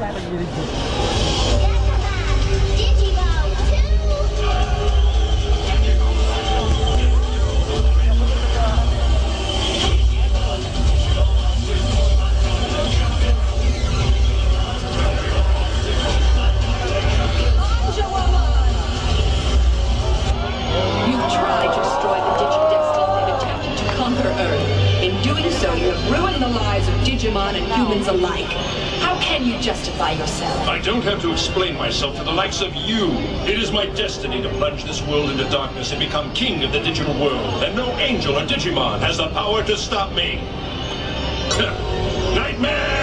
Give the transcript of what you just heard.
slap it really good. Digimon and humans alike. How can you justify yourself? I don't have to explain myself to the likes of you. It is my destiny to plunge this world into darkness and become king of the digital world. And no angel or Digimon has the power to stop me. Nightmare!